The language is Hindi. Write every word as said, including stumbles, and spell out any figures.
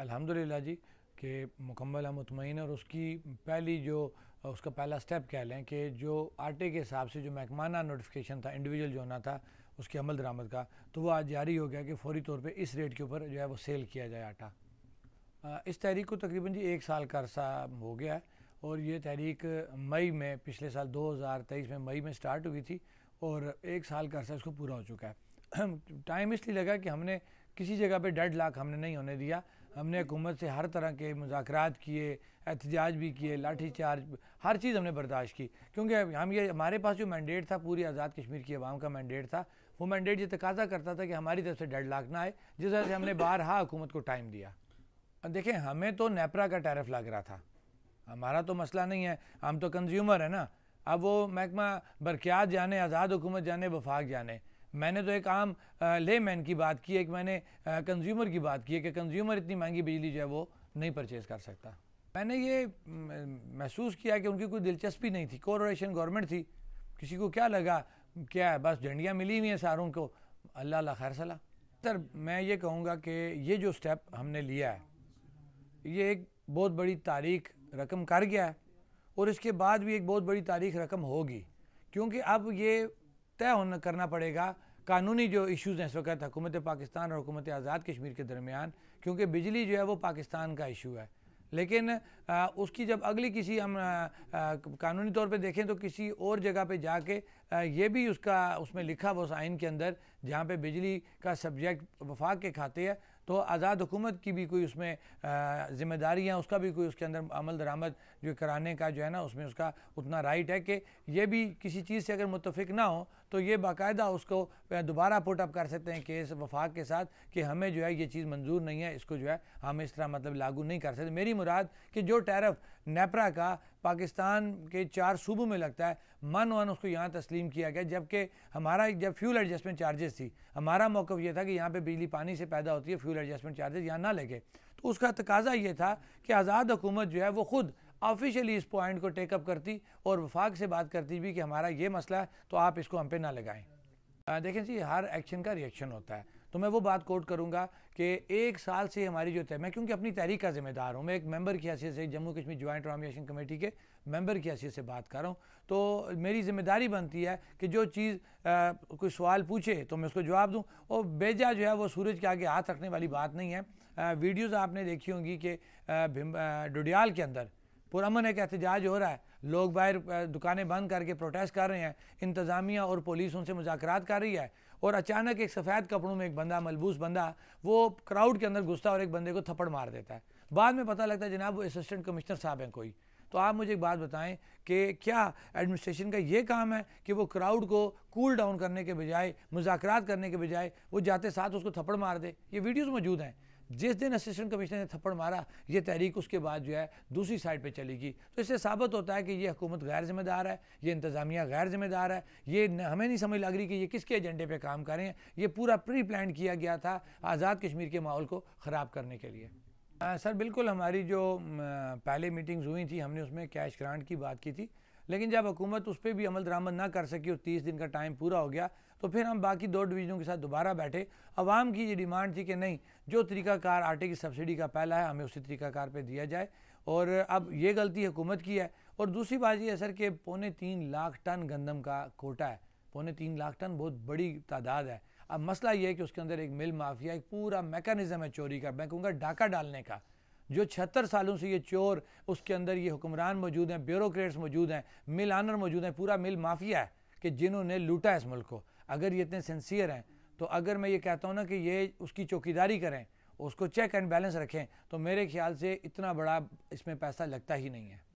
अल्हम्दुलिल्लाह जी कि मुकम्मल हम मुतमईन और उसकी पहली जो उसका पहला स्टेप कह लें कि जो आटे के हिसाब से जो महकमाना नोटिफिकेशन था इंडिविजुअल जो होना था उसके अमल दरामद का, तो वो आज जारी हो गया कि फ़ौरी तौर पे इस रेट के ऊपर जो है वो सेल किया जाए आटा। इस तहरीक को तकरीबन जी एक साल का अरसा हो गया है और ये तहरीक मई में पिछले साल दो हज़ार तेईस में मई में स्टार्ट हुई थी और एक साल का अरसा इसको पूरा हो चुका है। टाइम इसलिए लगा कि हमने किसी जगह पे डेढ़ लाख हमने नहीं होने दिया, हमने हुकूमत से हर तरह के मुज़ाकरात किए, एहतजाज भी किए, लाठीचार्ज, हर चीज़ हमने बर्दाश्त की, क्योंकि हम ये हमारे पास जो मैंडेट था पूरी आज़ाद कश्मीर की आवाम का मैंडेट था, वो मैंडेट ये तकाजा करता था कि हमारी तरफ से डेढ़ लाख ना आए, जिस वजह से हमने बारहा हुकूमत को टाइम दिया। देखें, हमें तो नेपरा का टैरिफ लग रहा था, हमारा तो मसला नहीं है, हम तो कंज्यूमर है ना। अब वो महकमा बरक़ियात जाने, आज़ाद हुकूमत जाने, वफाक जाने, मैंने तो एक आम लेमैन की बात की है कि मैंने कंज्यूमर की बात की है कि कंज्यूमर इतनी महंगी बिजली जो है वो नहीं परचेज़ कर सकता। मैंने ये महसूस किया कि उनकी कोई दिलचस्पी नहीं थी, कॉरपोरेशन गवर्नमेंट थी, किसी को क्या लगा क्या है, बस झंडियाँ मिली हुई हैं सारों को, अल्लाह अल्लाह खैर सलाह। सर मैं ये कहूँगा कि ये जो स्टेप हमने लिया है ये एक बहुत बड़ी तारीख रकम कर गया है और इसके बाद भी एक बहुत बड़ी तारीख रकम होगी, क्योंकि अब ये तय होना करना पड़ेगा कानूनी जो इश्यूज़ हैं इस वक्त हुकूमत पाकिस्तान और हुकूमत आज़ाद कश्मीर के दरमियान, क्योंकि बिजली जो है वो पाकिस्तान का इशू है, लेकिन आ, उसकी जब अगली किसी हम आ, आ, कानूनी तौर पे देखें तो किसी और जगह पे जाके आ, ये भी उसका उसमें लिखा हुआ उस आइन के अंदर जहाँ पे बिजली का सब्जेक्ट वफाक के खाते हैं, तो आज़ाद हुकूमत की भी कोई उसमें ज़िम्मेदारियाँ, उसका भी कोई उसके अंदर अमल दरामद जो कराने का जो है ना उसमें उसका उतना राइट है कि ये भी किसी चीज़ से अगर मुतफिक ना हो तो ये बाकायदा उसको दोबारा पुट अप कर सकते हैं केस वफाक के साथ कि हमें जो है ये चीज़ मंजूर नहीं है, इसको जो है हम इस तरह मतलब लागू नहीं कर सकते। मेरी मुराद कि जो टैरिफ नेपरा का पाकिस्तान के चार सूबों में लगता है मन वन उसको यहाँ तस्लीम किया गया, जबकि हमारा जब फ्यूल एडजस्टमेंट चार्जेस थी हमारा मौक़िफ़ ये था कि यहाँ पे बिजली पानी से पैदा होती है, फ्यूल एडजस्टमेंट चार्जेस यहाँ ना लगे, तो उसका तकाजा ये था कि आज़ाद हुकूमत जो है वो ख़ुद ऑफिशियली इस पॉइंट को टेकअप करती और वफाक से बात करती भी कि हमारा ये मसला है तो आप इसको हम पे ना लगाएँ। देखें जी, हर एक्शन का रिएक्शन होता है, तो मैं वो बात कोट करूँगा कि एक साल से हमारी जो तय, मैं क्योंकि अपनी तहरीक का जिम्मेदार हूँ, मैं एक मेंबर की हैसियत से Jammu Kashmir joint Awami action committee के मेंबर की हैसियत से बात कर रहा हूँ, तो मेरी जिम्मेदारी बनती है कि जो चीज़ कोई सवाल पूछे तो मैं उसको जवाब दूँ, और बेजा जो है वो सूरज के आगे हाथ रखने वाली बात नहीं है। आ, वीडियोज़ आपने देखी होंगी कि डुडियाल के अंदर पुरअमन एक एहतजाज हो रहा है, लोग बाहर दुकानें बंद करके प्रोटेस्ट कर रहे हैं, इंतज़ामिया और पुलिस उनसे मुज़ाकरात कर रही है, और अचानक एक सफ़ेद कपड़ों में एक बंदा, मलबूस बंदा, वो क्राउड के अंदर घुसता और एक बंदे को थप्पड़ मार देता है, बाद में पता लगता है जनाब वो असिस्टेंट कमिश्नर साहब हैं कोई। तो आप मुझे एक बात बताएं कि क्या एडमिनिस्ट्रेशन का ये काम है कि वो क्राउड को कूल डाउन करने के बजाय, मुज़ाकरात करने के बजाय वो जाते साथ उसको थप्पड़ मार दे? ये वीडियोज़ मौजूद हैं, जिस दिन असिस्टेंट कमिश्नर ने थप्पड़ मारा ये तहरीक उसके बाद जो है दूसरी साइड पे चलेगी। तो इससे साबित होता है कि ये हुकूमत गैर जिम्मेदार है, ये इंतज़ामिया गैर जिम्मेदार है, ये हमें नहीं समझ लग रही कि ये किसके एजेंडे पे काम कर रहे हैं, ये पूरा प्री प्लान किया गया था आज़ाद कश्मीर के माहौल को ख़राब करने के लिए। आ, सर बिल्कुल, हमारी जो पहले मीटिंग्स हुई थी हमने उसमें कैश ग्रांट की बात की थी, लेकिन जब हुकूमत उस पर भी अमल दरामद ना कर सकी और तीस दिन का टाइम पूरा हो गया तो फिर हम बाकी दो डिवीज़नों के साथ दोबारा बैठे। आवाम की ये डिमांड थी कि नहीं, जो तरीक़ाकार आटे की सब्सिडी का पहला है हमें उसी तरीक़ाकार पे दिया जाए, और अब ये गलती हुकूमत की है। और दूसरी बात ये है सर कि पौने तीन लाख टन गंदम का कोटा है, पौने तीन लाख टन बहुत बड़ी तादाद है। अब मसला ये है कि उसके अंदर एक मिल माफिया, एक पूरा मेकानिज़म है चोरी का, मैं कहूँगा डाका डालने का, जो छिहत्तर सालों से ये चोर, उसके अंदर ये हुक्मरान मौजूद हैं, ब्यूरोक्रेट्स मौजूद हैं, मिल आनर मौजूद हैं, पूरा मिल माफिया है कि जिन्होंने लूटा इस मुल्क को। अगर ये इतने सिंसियर हैं तो अगर मैं ये कहता हूँ ना कि ये उसकी चौकीदारी करें, उसको चेक एंड बैलेंस रखें, तो मेरे ख्याल से इतना बड़ा इसमें पैसा लगता ही नहीं है।